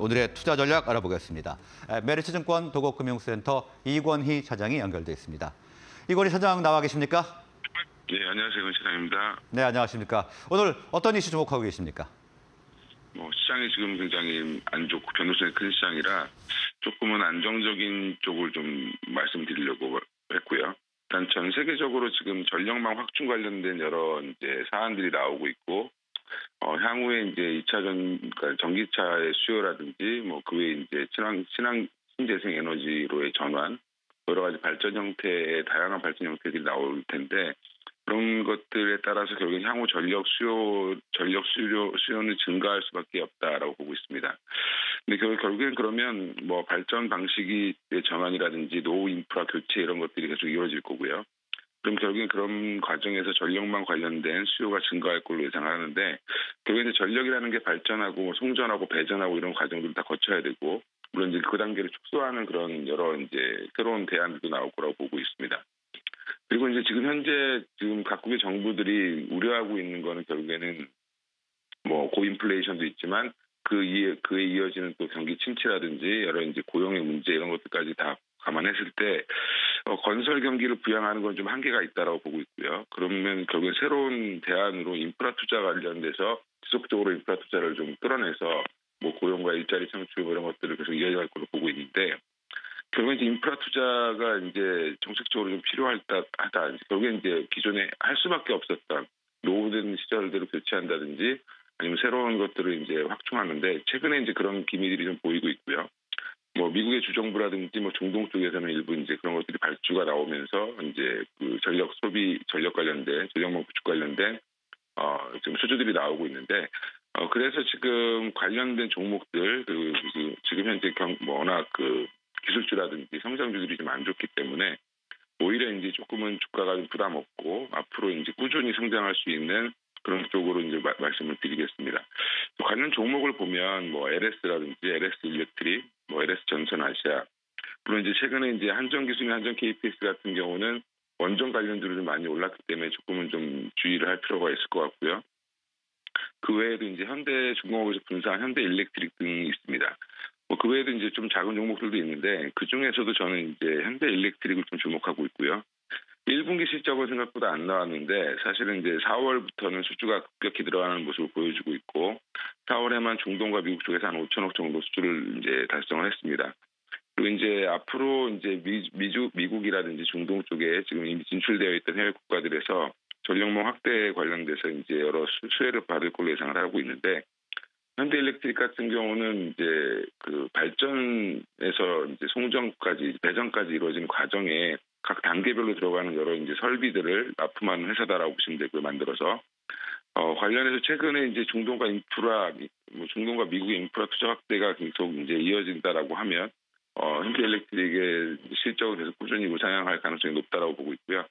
오늘의 투자 전략 알아보겠습니다. 메리츠 증권 도곡금융센터 이권희 차장이 연결돼 있습니다. 이권희 차장 나와 계십니까? 네, 안녕하세요. 권 차장입니다. 네, 안녕하십니까. 오늘 어떤 이슈 주목하고 계십니까? 시장이 지금 굉장히 안 좋고 변동성이 큰 시장이라 조금은 안정적인 쪽을 좀 말씀드리려고 했고요. 일단 전 세계적으로 지금 전력망 확충 관련된 여러 이제 사안들이 나오고 있고, 향후에 이제 2차전, 그러니까 전기차의 수요라든지, 그 외에 이제 신재생 에너지로의 전환, 여러 가지 발전 형태의 다양한 발전 형태들이 나올 텐데, 그런 것들에 따라서 결국 향후 전력 수요는 증가할 수밖에 없다라고 보고 있습니다. 근데 결국엔 그러면 발전 방식이 전환이라든지 노후 인프라 교체 이런 것들이 계속 이루어질 거고요. 그럼 결국엔 그런 과정에서 전력망 관련된 수요가 증가할 걸로 예상하는데, 결국엔 이제 전력이라는 게 발전하고 송전하고 배전하고 이런 과정들을 다 거쳐야 되고, 물론 이제 그 단계를 축소하는 그런 여러 이제 새로운 대안도 나올 거라고 보고 있습니다. 그리고 이제 지금 현재 지금 각국의 정부들이 우려하고 있는 거는 결국에는 고인플레이션도 있지만 그에 이어지는 또 경기 침체라든지 여러 이제 고용의 문제 이런 것들까지 다 감안했을 때 건설 경기를 부양하는 건 좀 한계가 있다라고 보고 있고요. 그러면 결국에 새로운 대안으로 인프라 투자 관련돼서 지속적으로 인프라 투자를 좀 끌어내서 고용과 일자리 창출 이런 것들을 계속 이어갈 걸로 보고 있는데, 결국에 이제 인프라 투자가 이제 정책적으로 좀 필요하다. 결국에 이제 기존에 할 수밖에 없었던 노후된 시설들을 교체한다든지 아니면 새로운 것들을 이제 확충하는데, 최근에 이제 그런 기미들이 좀 보이고 있고요. 미국의 주정부라든지 중동 쪽에서는 일부 이제 그런 것들이 발주가 나오면서 이제 그 전력 소비, 전력 관련된, 전력망 구축 관련된 지금 수주들이 나오고 있는데, 그래서 지금 관련된 종목들 그 지금 현재 워낙 그 기술주라든지 성장주들이 좀 안 좋기 때문에 오히려 이제 조금은 주가가 좀 부담 없고 앞으로 이제 꾸준히 성장할 수 있는 그런 쪽으로 이제 말씀을 드리겠습니다. 관련 종목을 보면 LS라든지 LS ELECTRIC, LS전선아시아, 물론 이제 최근에 이제 한전기술이나 한전 KPS 같은 경우는 원전 관련주로 좀 많이 올랐기 때문에 조금은 좀 주의를 할 필요가 있을 것 같고요. 그 외에도 이제 현대중공업에서 분사한 현대일렉트릭 등이 있습니다. 그 외에도 이제 좀 작은 종목들도 있는데, 그 중에서도 저는 이제 현대일렉트릭을 좀 주목하고 있고요. 1분기 실적은 생각보다 안 나왔는데, 사실은 이제 4월부터는 수주가 급격히 늘어나는 모습을 보여주고 있고, 4월에만 중동과 미국 쪽에서 한 5천억 정도 수주를 이제 달성을 했습니다. 그리고 이제 앞으로 이제 미국이라든지 중동 쪽에 지금 이미 진출되어 있던 해외 국가들에서 전력망 확대에 관련돼서 이제 여러 수혜를 받을 걸로 예상을 하고 있는데, 현대일렉트릭 같은 경우는 이제 그 발전에서 이제 송전까지 배전까지 이루어진 과정에 각 단계별로 들어가는 여러 이제 설비들을 납품하는 회사다라고 보시면 되고요. 만들어서 관련해서 최근에 이제 중동과 미국의 인프라 투자 확대가 계속 이제 이어진다라고 하면 현대일렉트릭의 실적을 계속 꾸준히 우상향할 가능성이 높다라고 보고 있고요.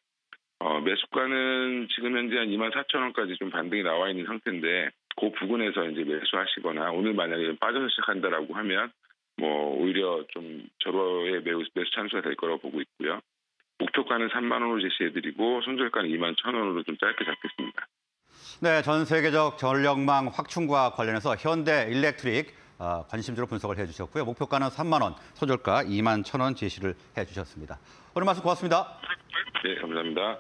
매수가는 지금 현재 한 24,000원까지 좀 반등이 나와 있는 상태인데, 그 부근에서 이제 매수하시거나 오늘 만약에 빠져서 시작한다라고 하면 오히려 좀 절호의 매수 찬스가 될 거라고 보고 있고요. 목표가는 3만 원으로 제시해드리고 손절가는 21,000원으로 좀 짧게 잡겠습니다. 네, 전 세계적 전력망 확충과 관련해서 현대일렉트릭 관심주로 분석을 해주셨고요. 목표가는 3만 원, 손절가 21,000원 제시를 해주셨습니다. 오늘 말씀 고맙습니다. 네, 감사합니다.